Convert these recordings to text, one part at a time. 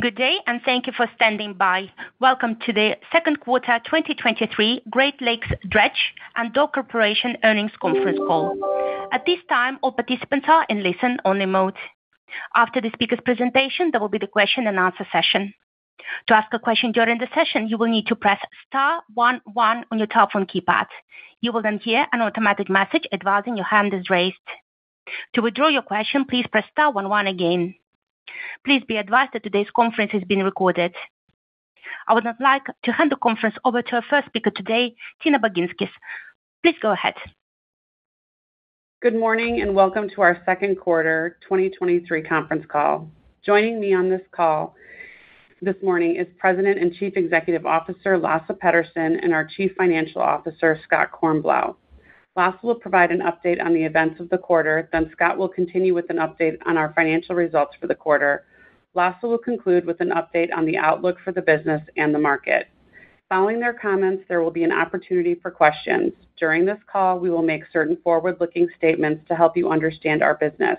Good day, and thank you for standing by. Welcome to the second quarter 2023 Great Lakes Dredge and Dock Corporation earnings conference call. At this time, all participants are in listen-only mode. After the speaker's presentation, there will be the question and answer session. To ask a question during the session, you will need to press star 11 on your telephone keypad. You will then hear an automatic message advising your hand is raised. To withdraw your question, please press star 11 again. Please be advised that today's conference is being recorded. I would now like to hand the conference over to our first speaker today, Tina Baginskis. Please go ahead. Good morning and welcome to our second quarter 2023 conference call. Joining me on this call this morning is President and Chief Executive Officer Lasse Pedersen and our Chief Financial Officer Scott Kornblau. Lasse will provide an update on the events of the quarter, then Scott will continue with an update on our financial results for the quarter. Lasse will conclude with an update on the outlook for the business and the market. Following their comments, there will be an opportunity for questions. During this call, we will make certain forward-looking statements to help you understand our business.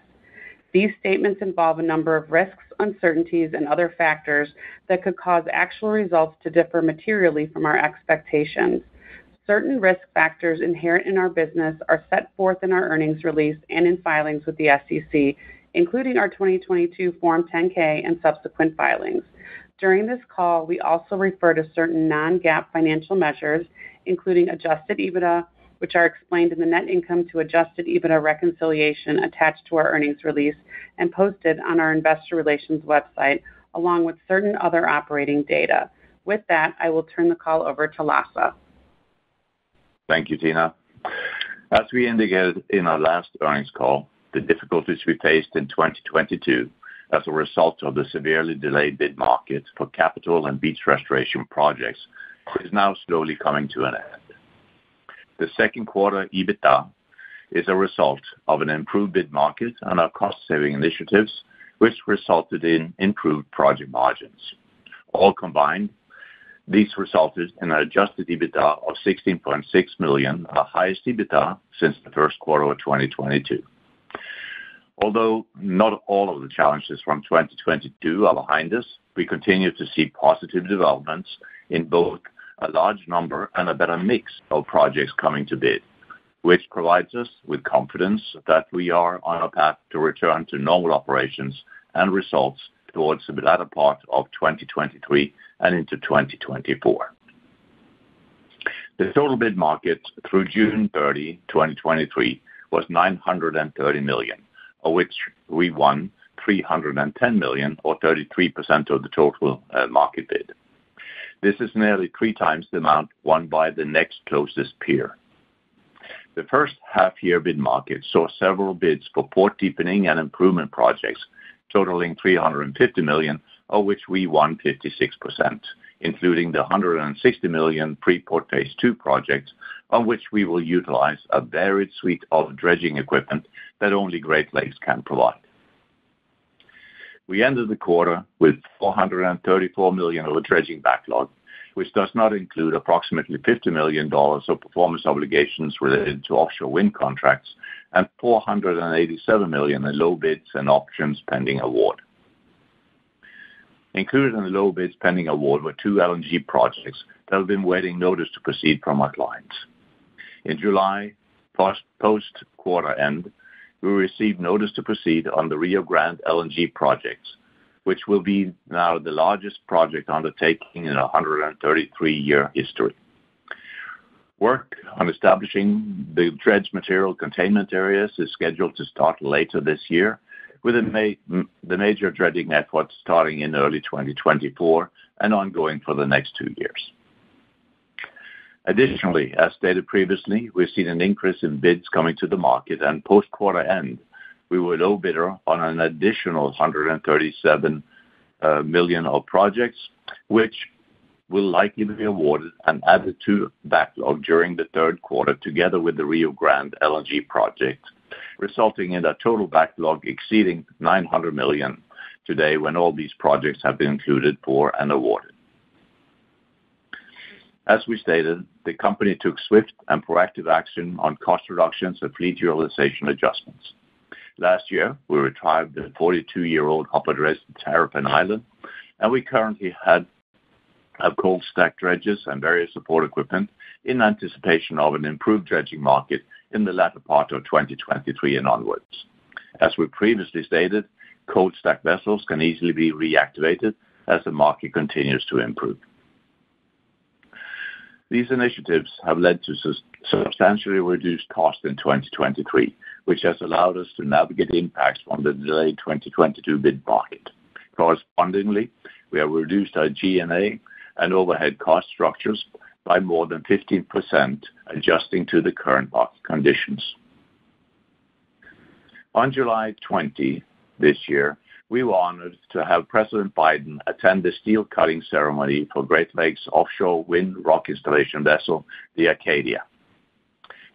These statements involve a number of risks, uncertainties, and other factors that could cause actual results to differ materially from our expectations. Certain risk factors inherent in our business are set forth in our earnings release and in filings with the SEC, including our 2022 Form 10-K and subsequent filings. During this call, we also refer to certain non-GAAP financial measures, including adjusted EBITDA, which are explained in the net income to adjusted EBITDA reconciliation attached to our earnings release and posted on our investor relations website, along with certain other operating data. With that, I will turn the call over to Lasse. Thank you, Tina. As we indicated in our last earnings call, the difficulties we faced in 2022 as a result of the severely delayed bid market for capital and beach restoration projects is now slowly coming to an end. The second quarter EBITDA is a result of an improved bid market and our cost-saving initiatives, which resulted in improved project margins. All combined, these resulted in an adjusted EBITDA of $16.6 million, our highest EBITDA since the first quarter of 2022. Although not all of the challenges from 2022 are behind us, we continue to see positive developments in both a large number and a better mix of projects coming to bid, which provides us with confidence that we are on a path to return to normal operations and results towards the latter part of 2023 and into 2024. The total bid market through June 30, 2023 was $930 million, of which we won $310 million or 33% of the total market bid. This is nearly 3 times the amount won by the next closest peer. The first half-year bid market saw several bids for port deepening and improvement projects totaling $350 million, of which we won 56%, including the $160 million Freeport Phase 2 project, on which we will utilize a varied suite of dredging equipment that only Great Lakes can provide. We ended the quarter with $434 million of a dredging backlog, which does not include approximately $50 million of performance obligations related to offshore wind contracts and $487 million in low bids and options pending award. Included in the low bids pending award were 2 LNG projects that have been waiting notice to proceed from our clients. In July, post-quarter end, we received notice to proceed on the Rio Grande LNG projects, which will be now the largest project undertaking in a 133-year history. Work on establishing the dredge material containment areas is scheduled to start later this year, with the major dredging efforts starting in early 2024 and ongoing for the next 2 years. Additionally, as stated previously, we've seen an increase in bids coming to the market, and post-quarter end, we were low bidder on an additional $137 million of projects, which will likely be awarded and added to backlog during the third quarter together with the Rio Grande LNG project, resulting in a total backlog exceeding $900 million today when all these projects have been included for and awarded. As we stated, the company took swift and proactive action on cost reductions and fleet utilization adjustments. Last year, we retired the 42-year-old upper dredge Terrapin Island and we currently have cold stack dredges and various support equipment in anticipation of an improved dredging market in the latter part of 2023 and onwards. As we previously stated, cold stack vessels can easily be reactivated as the market continues to improve. These initiatives have led to substantially reduced costs in 2023, which has allowed us to navigate impacts from the delayed 2022 bid market. Correspondingly, we have reduced our G&A and overhead cost structures by more than 15%, adjusting to the current market conditions. On July 20 this year, we were honored to have President Biden attend the steel cutting ceremony for Great Lakes offshore wind rock installation vessel, the Acadia.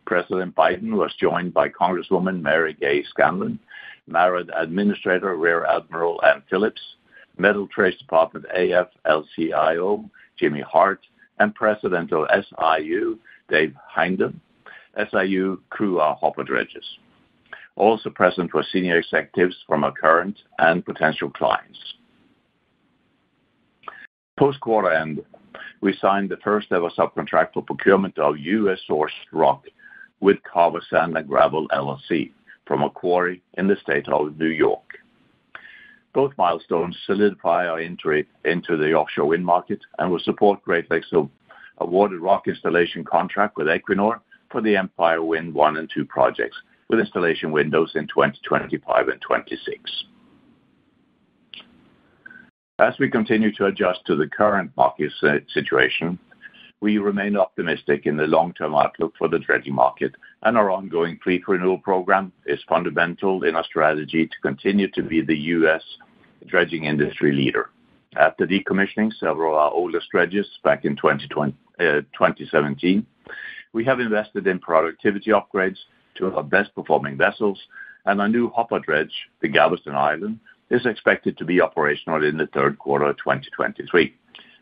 President Biden was joined by Congresswoman Mary Gay Scanlon, MARAD Administrator Rear Admiral Ann Phillips, Metal Trades Department AFL-CIO Jimmy Hart, and President of SIU Dave Hinden. SIU crew our hopper dredges. Also present were senior executives from our current and potential clients. Post-quarter end, we signed the first-ever subcontract for procurement of U.S.-sourced rock with Carver Sand and Gravel LLC from a quarry in the state of New York. Both milestones solidify our entry into the offshore wind market and will support Great Lakes' awarded rock installation contract with Equinor for the Empire Wind 1 and 2 projects, with installation windows in 2025 and 26. As we continue to adjust to the current market situation, we remain optimistic in the long-term outlook for the dredging market, and our ongoing fleet renewal program is fundamental in our strategy to continue to be the U.S. dredging industry leader. After decommissioning several of our oldest dredges back in 2017, we have invested in productivity upgrades to our best-performing vessels, and our new hopper dredge, the Galveston Island, is expected to be operational in the third quarter of 2023,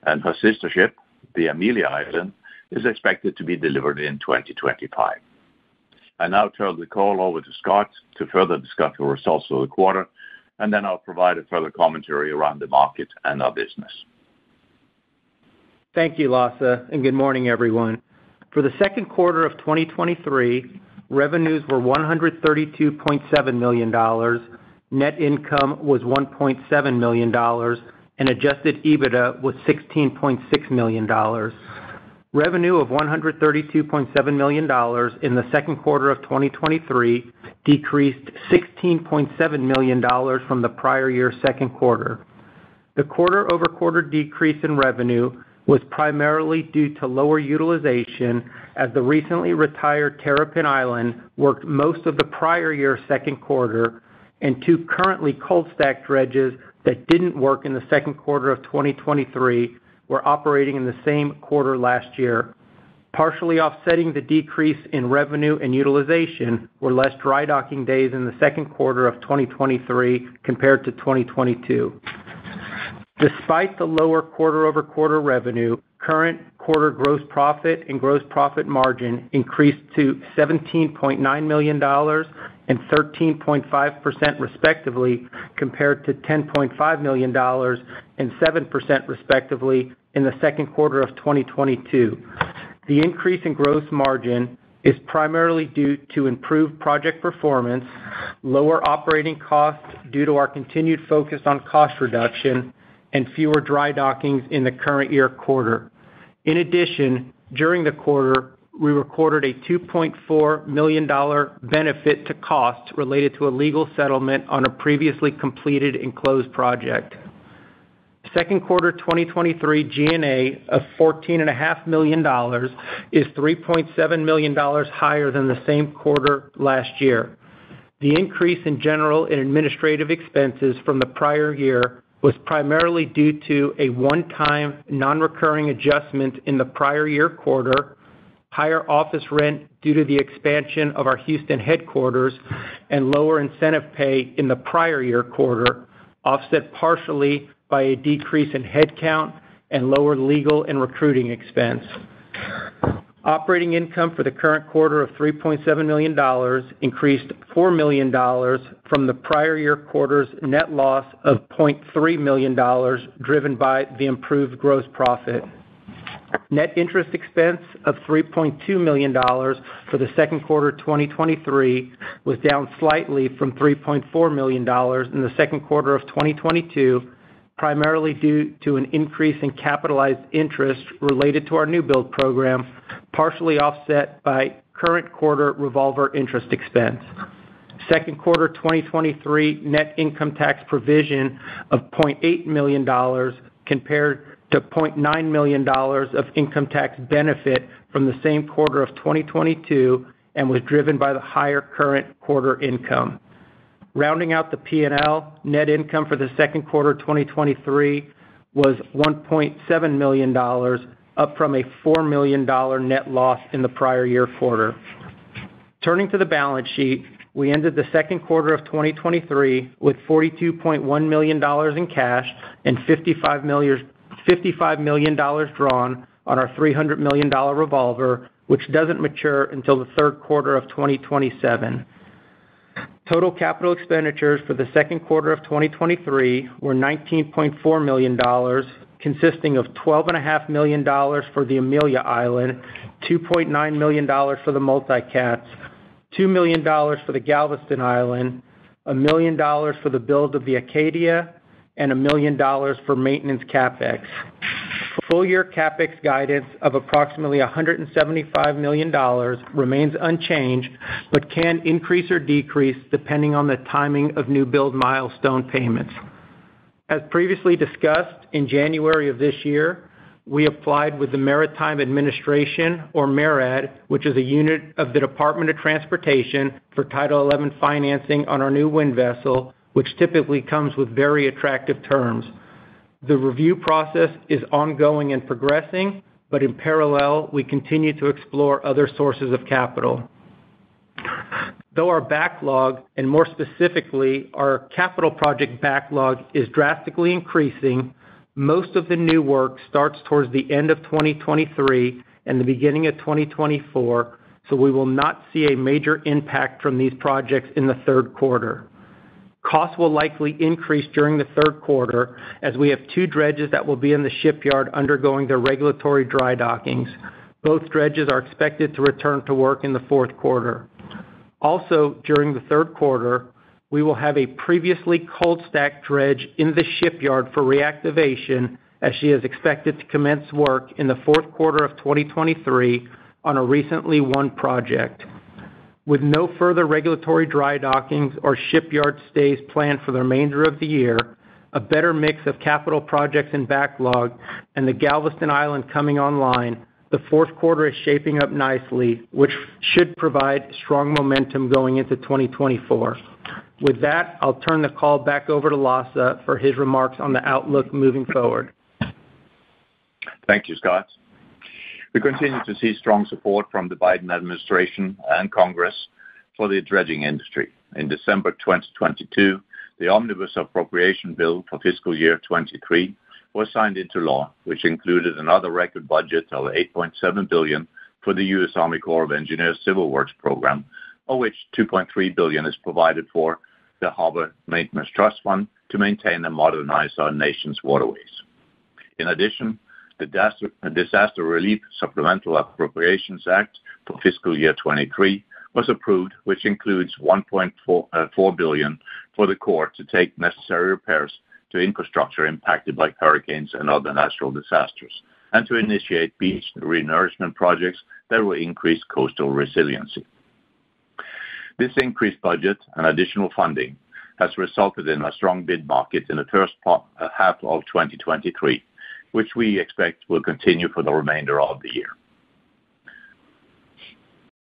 and her sister ship, the Amelia Island, is expected to be delivered in 2025. I now turn the call over to Scott to further discuss the results of the quarter, and then I'll provide a further commentary around the market and our business. Thank you, Lasse, and good morning, everyone. For the second quarter of 2023, revenues were $132.7 million, net income was $1.7 million, and adjusted EBITDA was $16.6 million. Revenue of $132.7 million in the second quarter of 2023 decreased $16.7 million from the prior year's second quarter. The quarter-over-quarter decrease in revenue was primarily due to lower utilization, as the recently retired Terrapin Island worked most of the prior year's second quarter, and two currently cold stack dredges that didn't work in the second quarter of 2023 were operating in the same quarter last year. Partially offsetting the decrease in revenue and utilization were less dry docking days in the second quarter of 2023 compared to 2022. Despite the lower quarter-over-quarter revenue, current quarter gross profit and gross profit margin increased to $17.9 million and 13.5% respectively, compared to $10.5 million and 7% respectively in the second quarter of 2022. The increase in gross margin is primarily due to improved project performance, lower operating costs due to our continued focus on cost reduction, and fewer dry dockings in the current year quarter. In addition, during the quarter, we recorded a $2.4 million benefit to costs related to a legal settlement on a previously completed and closed project. Second quarter 2023 G&A of $14.5 million is $3.7 million higher than the same quarter last year. The increase in general and administrative expenses from the prior year was primarily due to a one-time non-recurring adjustment in the prior year quarter, higher office rent due to the expansion of our Houston headquarters, and lower incentive pay in the prior year quarter, offset partially by a decrease in headcount and lower legal and recruiting expense. Operating income for the current quarter of $3.7 million increased $4 million from the prior year quarter's net loss of $0.3 million, driven by the improved gross profit. Net interest expense of $3.2 million for the second quarter 2023 was down slightly from $3.4 million in the second quarter of 2022, primarily due to an increase in capitalized interest related to our new build program, partially offset by current quarter revolver interest expense. Second quarter 2023 net income tax provision of $0.8 million compared to $0.9 million of income tax benefit from the same quarter of 2022 and was driven by the higher current quarter income. Rounding out the P&L, net income for the second quarter 2023 was $1.7 million, up from a $4 million net loss in the prior year quarter. Turning to the balance sheet, we ended the second quarter of 2023 with $42.1 million in cash and $55 million drawn on our $300 million revolver, which doesn't mature until the third quarter of 2027. Total capital expenditures for the second quarter of 2023 were $19.4 million, consisting of $12.5 million for the Amelia Island, $2.9 million for the Multicats, $2 million for the Galveston Island, $1 million for the build of the Acadia, and $1 million for maintenance CapEx. Full-year CapEx guidance of approximately $175 million remains unchanged, but can increase or decrease depending on the timing of new build milestone payments. As previously discussed, in January of this year, we applied with the Maritime Administration, or MARAD, which is a unit of the Department of Transportation, for Title XI financing on our new wind vessel, which typically comes with very attractive terms. The review process is ongoing and progressing, but in parallel, we continue to explore other sources of capital. Though our backlog, and more specifically, our capital project backlog, is drastically increasing, most of the new work starts towards the end of 2023 and the beginning of 2024, so we will not see a major impact from these projects in the third quarter. Costs will likely increase during the third quarter as we have two dredges that will be in the shipyard undergoing their regulatory dry dockings. Both dredges are expected to return to work in the fourth quarter. Also, during the third quarter, we will have a previously cold stacked dredge in the shipyard for reactivation, as she is expected to commence work in the fourth quarter of 2023 on a recently won project. With no further regulatory dry dockings or shipyard stays planned for the remainder of the year, a better mix of capital projects and backlog, and the Galveston Island coming online, the fourth quarter is shaping up nicely, which should provide strong momentum going into 2024. With that, I'll turn the call back over to Lasse for his remarks on the outlook moving forward. Thank you, Scott. We continue to see strong support from the Biden administration and Congress for the dredging industry. In December 2022, the Omnibus Appropriation Bill for fiscal year 23 was signed into law, which included another record budget of $8.7 billion for the U.S. Army Corps of Engineers Civil Works Program, of which $2.3 billion is provided for the Harbor Maintenance Trust Fund to maintain and modernize our nation's waterways. In addition, the Disaster Relief Supplemental Appropriations Act for fiscal year 23 was approved, which includes $1.4 billion for the Corps to take necessary repairs to infrastructure impacted by hurricanes and other natural disasters, and to initiate beach renourishment projects that will increase coastal resiliency. This increased budget and additional funding has resulted in a strong bid market in the first half of 2023, which we expect will continue for the remainder of the year.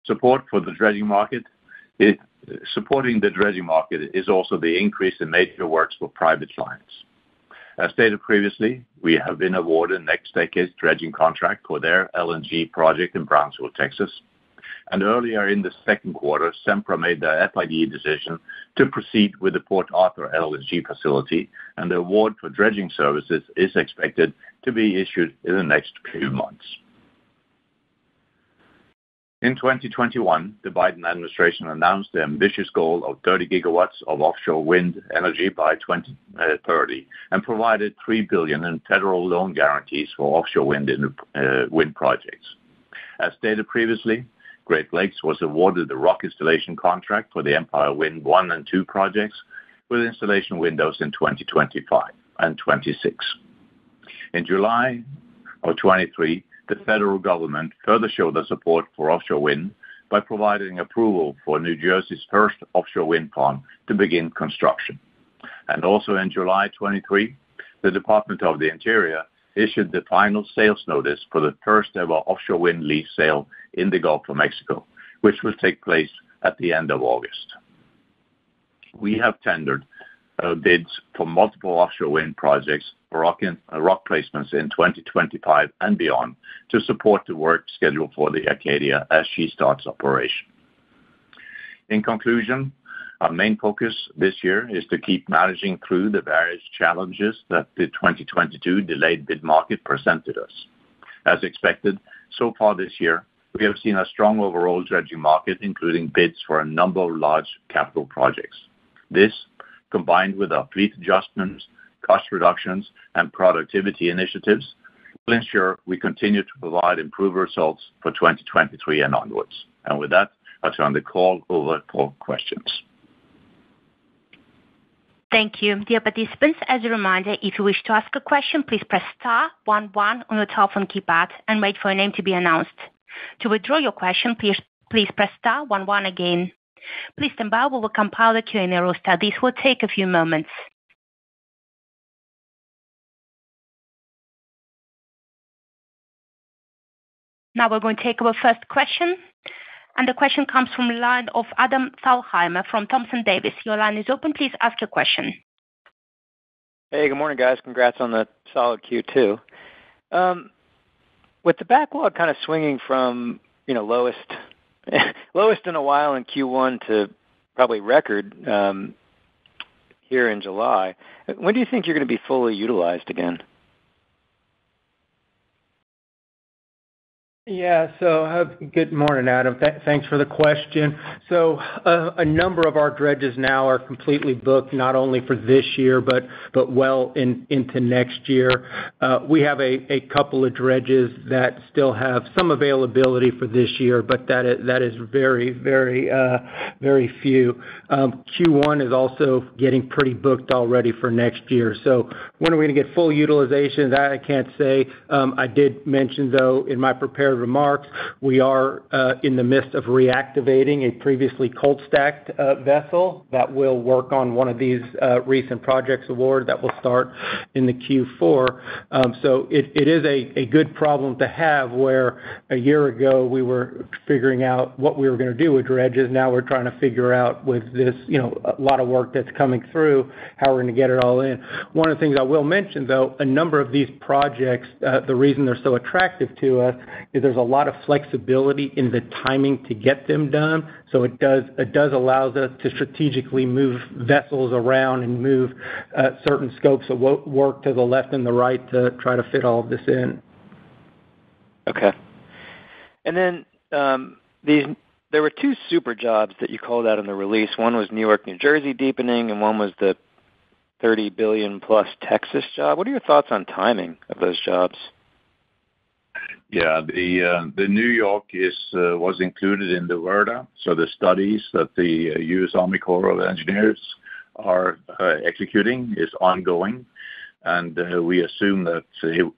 Supporting the dredging market is also the increase in major works for private clients. As stated previously, we have been awarded Next Decade's dredging contract for their LNG project in Brownsville, Texas. And earlier in the second quarter, Sempra made the FID decision to proceed with the Port Arthur LNG facility, and the award for dredging services is expected to be issued in the next few months. In 2021, the Biden administration announced the ambitious goal of 30 gigawatts of offshore wind energy by 2030 and provided $3 billion in federal loan guarantees for offshore wind projects. As stated previously, Great Lakes was awarded the rock installation contract for the Empire Wind 1 and 2 projects with installation windows in 2025 and 26. In July of 23, the federal government further showed their support for offshore wind by providing approval for New Jersey's first offshore wind farm to begin construction. And also in July 23, the Department of the Interior issued the final sales notice for the first ever offshore wind lease sale in the Gulf of Mexico, which will take place at the end of August. We have tendered bids for multiple offshore wind projects for rock placements in 2025 and beyond to support the work schedule for the Acadia as she starts operation. In conclusion, our main focus this year is to keep managing through the various challenges that the 2022 delayed bid market presented us. As expected, so far this year, we have seen a strong overall dredging market, including bids for a number of large capital projects. This, combined with our fleet adjustments, cost reductions, and productivity initiatives, will ensure we continue to provide improved results for 2023 and onwards. And with that, I'll turn the call over for questions. Thank you. Dear participants, as a reminder, if you wish to ask a question, please press *11 on your telephone keypad and wait for your name to be announced. To withdraw your question, please press *11 again. Please stand by. We will compile the Q&A roster. This will take a few moments. Now we're going to take our first question. And the question comes from the line of Adam Thalheimer from Thompson Davis. Your line is open. Please ask your question. Hey, good morning, guys. Congrats on the solid Q2. With the backlog kind of swinging from, you know, lowest in a while in Q1 to probably record here in July, when do you think you're going to be fully utilized again? Yeah, so good morning, Adam. Thanks for the question. So a number of our dredges now are completely booked, not only for this year, but well into next year. We have a couple of dredges that still have some availability for this year, but that is very, very, very few. Q1 is also getting pretty booked already for next year. So when are we going to get full utilization? That I can't say. I did mention, though, in my prepared remarks, we are in the midst of reactivating a previously cold-stacked vessel that will work on one of these recent projects award that will start in the Q4. So it is a good problem to have, where a year ago we were figuring out what we were going to do with dredges. Now we're trying to figure out, with this, you know, a lot of work that's coming through, how we're going to get it all in. One of the things I will mention, though, a number of these projects, the reason they're so attractive to us is there's a lot of flexibility in the timing to get them done. So it does allow us to strategically move vessels around and move certain scopes of work to the left and the right to try to fit all of this in. Okay. And then there were two super jobs that you called out in the release. One was New York, New Jersey deepening, and one was the $30 billion plus Texas job. What are your thoughts on timing of those jobs? Yeah, the New York was included in the WERDA, so the studies that the U.S. Army Corps of Engineers are executing is ongoing, and we assume that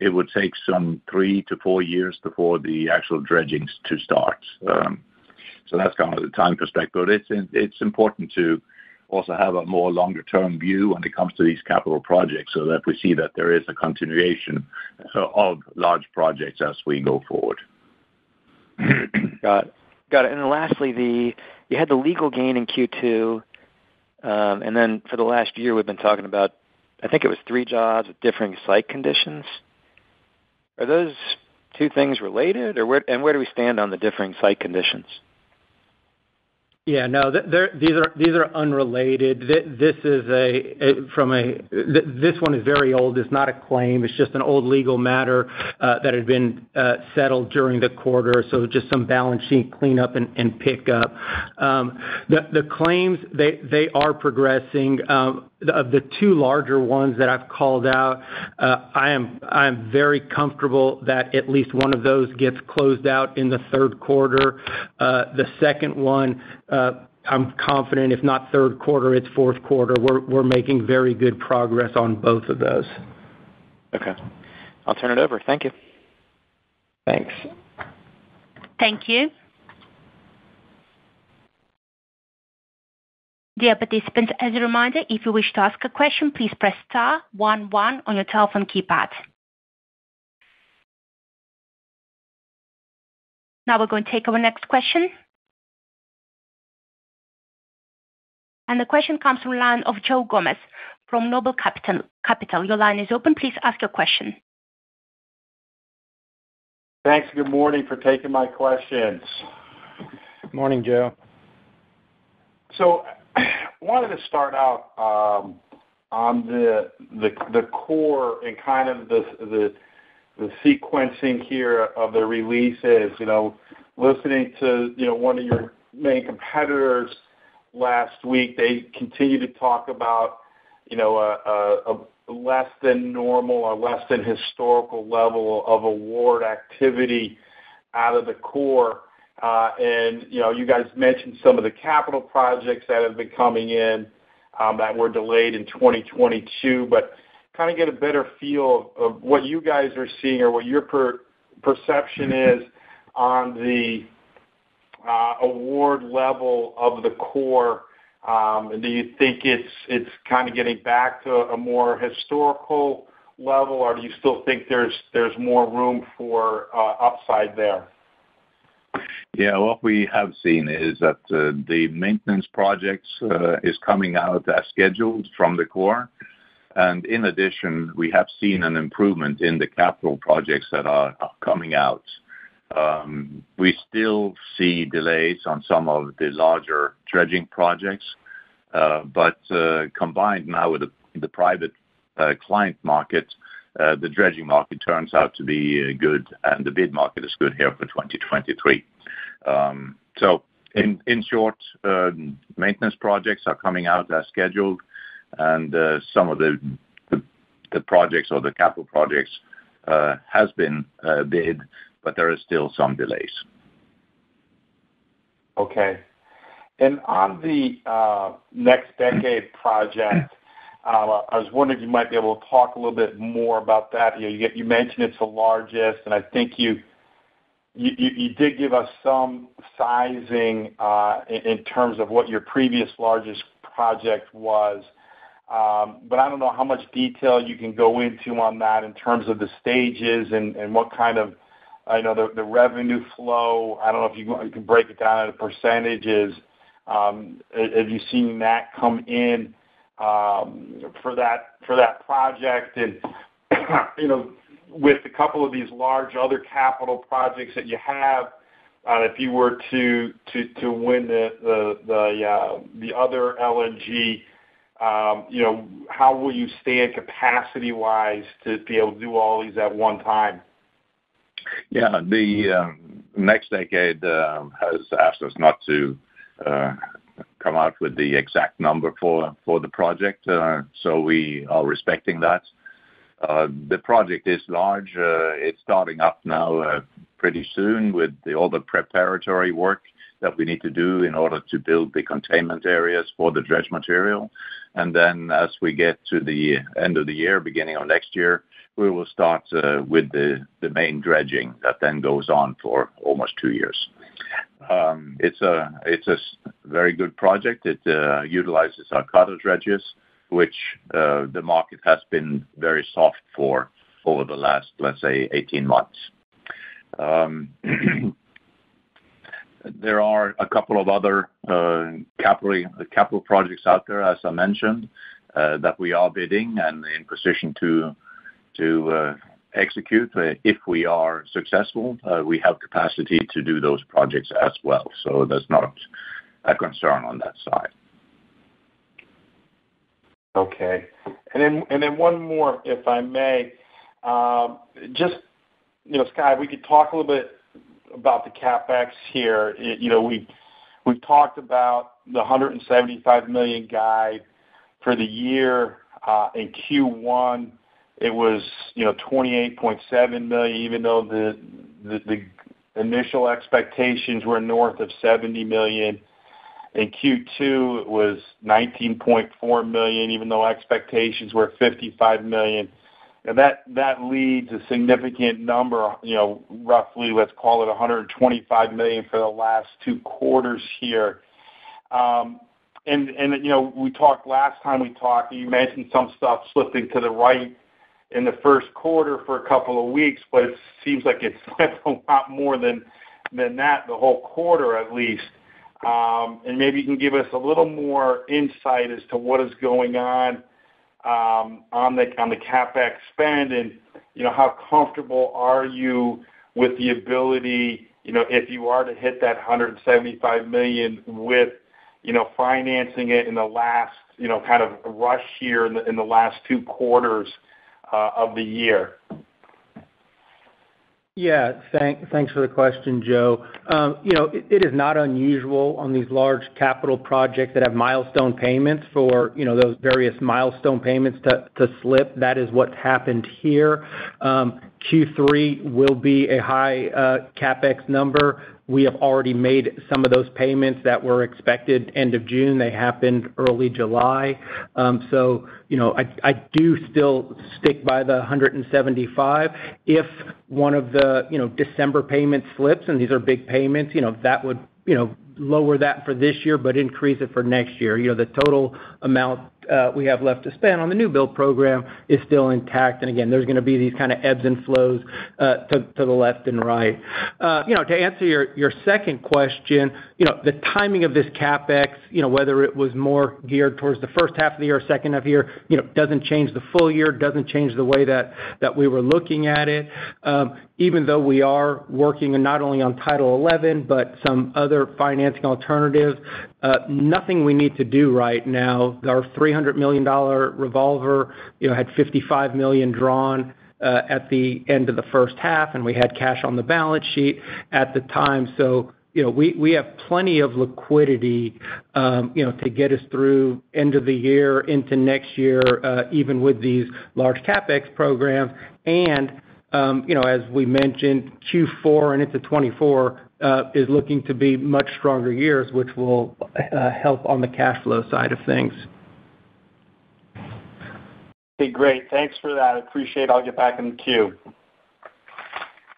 it would take some 3 to 4 years before the actual dredgings to start. So that's kind of the time perspective. But it's important to also have a more longer-term view when it comes to these capital projects, so that we see that there is a continuation of large projects as we go forward. Got it. And then lastly, you had the legal gain in Q2, and then for the last year we've been talking about, I think it was 3 jobs with differing site conditions. Are those two things related, or where do we stand on the differing site conditions? Yeah, no, these are unrelated. This one is very old. It's not a claim. It's just an old legal matter that had been settled during the quarter. So just some balance sheet cleanup and pickup. The claims they are progressing. Of the two larger ones that I've called out, I am very comfortable that at least one of those gets closed out in the third quarter. The second one, I'm confident, if not third quarter, it's fourth quarter. We're making very good progress on both of those. Okay. I'll turn it over. Thank you. Thanks. Thank you. Dear participants, as a reminder, if you wish to ask a question, please press star 11 on your telephone keypad. Now we're going to take our next question. And the question comes from the line of Joe Gomez from Noble Capital. Your line is open. Please ask your question. Thanks. Good morning for taking my questions. Good morning, Joe. So I wanted to start out on the core and kind of the sequencing here of the releases. You know, listening to one of your main competitors last week, they continue to talk about a less than normal or less than historical level of award activity out of the core. And, you guys mentioned some of the capital projects that have been coming in that were delayed in 2022, but kind of get a better feel of what you guys are seeing or what your perception is on the award level of the core. And do you think it's kind of getting back to a more historical level, or do you still think there's more room for upside there? Yeah, what we have seen is that the maintenance projects is coming out as scheduled from the core. And in addition, we have seen an improvement in the capital projects that are coming out. We still see delays on some of the larger dredging projects, but combined now with the private client market, the dredging market turns out to be good, and the bid market is good here for 2023. So in short, maintenance projects are coming out as scheduled, and some of the projects or the capital projects has been bid, but there are still some delays. Okay. And on the Next Decade project, I was wondering if you might be able to talk a little bit more about that. You mentioned it's the largest, and I think you did give us some sizing in terms of what your previous largest project was. But I don't know how much detail you can go into on that in terms of the stages and what kind of, the revenue flow. I don't know if you can break it down into percentages. Have you seen that come in? For that project, and with a couple of these large other capital projects that you have, if you were to win the other LNG, how will you stand capacity wise to be able to do all these at one time? Yeah, the Next Decade has asked us not to come out with the exact number for the project, so we are respecting that. The project is large. It's starting up now pretty soon with all the preparatory work that we need to do in order to build the containment areas for the dredge material. And then as we get to the end of the year, beginning of next year, we will start with the main dredging that then goes on for almost 2 years. It's a very good project. It utilizes our cutter dredges, which the market has been very soft for over the last, let's say, 18 months. There are a couple of other capital projects out there, as I mentioned, that we are bidding and in position to execute. If we are successful, we have capacity to do those projects as well. So that's not a concern on that side. Okay. And then one more, if I may. Scott, we could talk a little bit about the CapEx here. We've talked about the $175 million guide for the year. In Q1, it was $28.7 million, even though the initial expectations were north of $70 million. In Q2, it was $19.4 million, even though expectations were $55 million. And that leads a significant number, roughly, let's call it $125 million for the last two quarters here. We talked last time you mentioned some stuff slipping to the right in the first quarter for a couple of weeks, but it seems like it slipped a lot more than that, the whole quarter at least. And maybe you can give us a little more insight as to what is going on the CapEx spend, and how comfortable are you with the ability, if you are to hit that $175 million with financing it in the last kind of rush here in the last two quarters of the year. Yeah, thanks for the question, Joe. It is not unusual on these large capital projects that have milestone payments for, those various milestone payments to slip. That is what happened here. Q3 will be a high CapEx number. We have already made some of those payments that were expected end of June. They happened early July. I do still stick by the 175. If one of the, December payments slips, and these are big payments, that would, lower that for this year, but increase it for next year. The total amount we have left to spend on the new build program is still intact. And again, there's going to be these kind of ebbs and flows to the left and right. To answer your second question, the timing of this CapEx, whether it was more geared towards the first half of the year or second half of the year, doesn't change the full year, doesn't change the way that we were looking at it. Even though we are working not only on Title 11, but some other financing alternatives, nothing we need to do right now. Our $300 million revolver, had $55 million drawn at the end of the first half, and we had cash on the balance sheet at the time. So, we have plenty of liquidity, to get us through end of the year into next year, even with these large CapEx programs. And, as we mentioned, Q4 and into 24 is looking to be much stronger years, which will help on the cash flow side of things. Okay, great. Thanks for that. I appreciate it. I'll get back in the queue.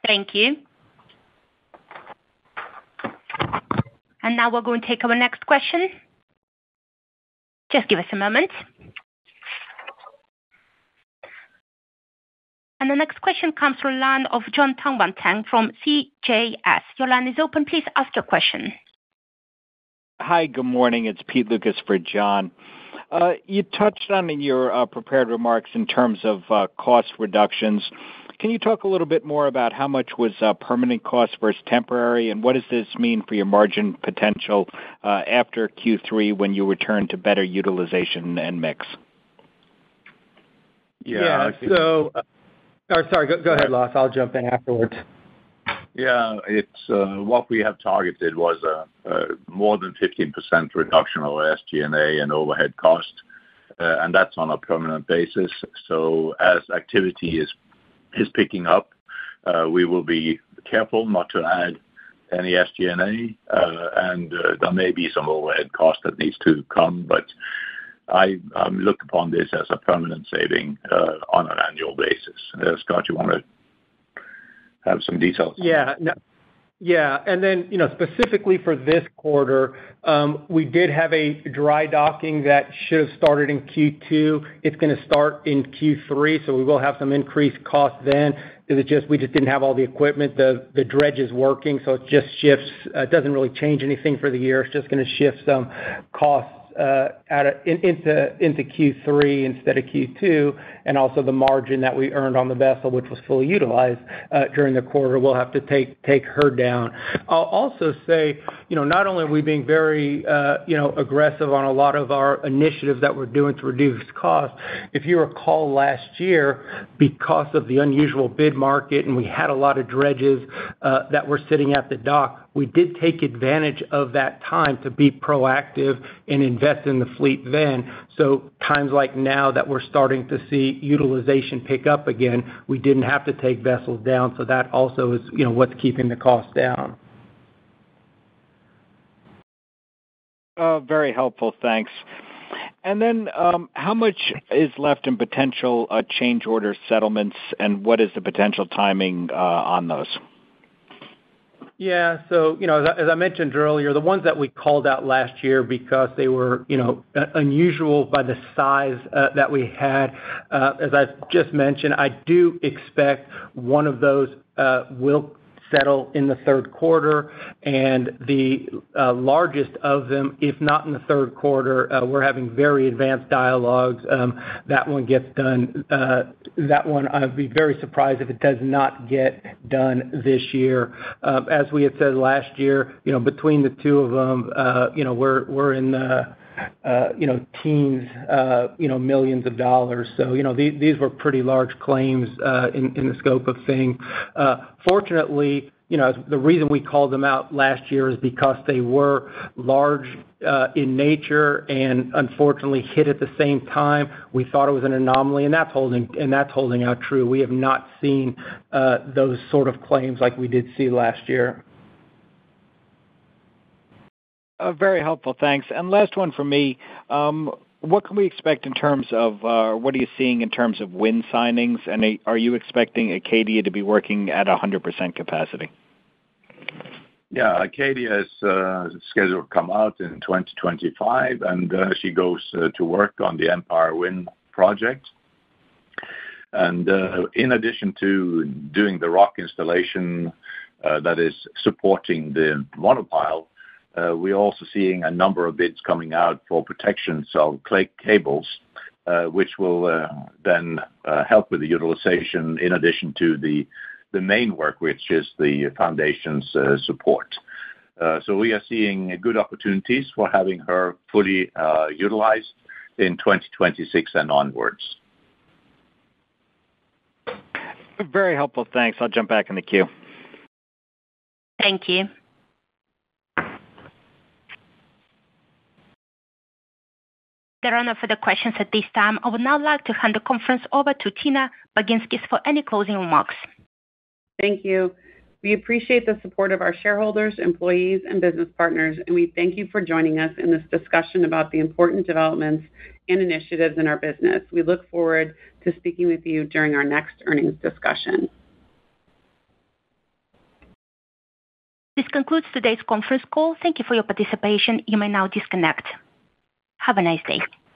Thank you. And now we're going to take our next question. Just give us a moment. And the next question comes from the line of John Tanwanteng from CJS. Your line is open. Please ask your question. Hi, good morning. It's Pete Lucas for John. You touched on in your prepared remarks in terms of cost reductions. Can you talk a little bit more about how much was permanent cost versus temporary, and what does this mean for your margin potential after Q3 when you return to better utilization and mix? Yeah. So, sorry, go ahead, Lasse. I'll jump in afterwards. Yeah, it's what we have targeted was a more than 15% reduction of SG&A and overhead cost, and that's on a permanent basis. So as activity is picking up, we will be careful not to add any SG&A, and there may be some overhead cost that needs to come, but I look upon this as a permanent saving on an annual basis. Scott, you want to have some details? Yeah. And then, specifically for this quarter, we did have a dry docking that should have started in Q2. It's going to start in Q3, so we will have some increased cost then. We just didn't have all the equipment. The dredge is working, so it just shifts. It doesn't really change anything for the year. It's just going to shift some costs into Q3 instead of Q2, and also the margin that we earned on the vessel, which was fully utilized during the quarter, we'll have to take her down. I'll also say, not only are we being very, aggressive on a lot of our initiatives that we're doing to reduce costs. If you recall last year, because of the unusual bid market and we had a lot of dredges that were sitting at the dock, we did take advantage of that time to be proactive and invest in the fleet then. So times like now that we're starting to see utilization pick up again, we didn't have to take vessels down. So that also is, what's keeping the cost down. Very helpful. Thanks. And then how much is left in potential change order settlements, and what is the potential timing on those? Yeah, so, as I mentioned earlier, the ones that we called out last year because they were, unusual by the size that we had, as I just mentioned, I do expect one of those will settle in the third quarter, and the largest of them, if not in the third quarter, we're having very advanced dialogues. That one gets done. That one, I'd be very surprised if it does not get done this year. As we had said last year, between the two of them, we're in the teens, millions of dollars. So, these were pretty large claims in the scope of things. Fortunately, the reason we called them out last year is because they were large in nature and unfortunately hit at the same time. We thought it was an anomaly, and that's holding out true. We have not seen those sort of claims like we did see last year. Very helpful, thanks. And last one from me. What can we expect in terms of, what are you seeing in terms of wind signings, and are you expecting Acadia to be working at 100% capacity? Yeah, Acadia is scheduled to come out in 2025, and she goes to work on the Empire Wind project. And in addition to doing the rock installation that is supporting the monopile, we're also seeing a number of bids coming out for protections of clay cables, which will then help with the utilization in addition to the main work, which is the foundation's support. So we are seeing good opportunities for having her fully utilized in 2026 and onwards. Very helpful. Thanks. I'll jump back in the queue. Thank you. There are no further questions at this time. I would now like to hand the conference over to Tina Baginskis for any closing remarks. Thank you. We appreciate the support of our shareholders, employees, and business partners, and we thank you for joining us in this discussion about the important developments and initiatives in our business. We look forward to speaking with you during our next earnings discussion. This concludes today's conference call. Thank you for your participation. You may now disconnect. Have a nice day.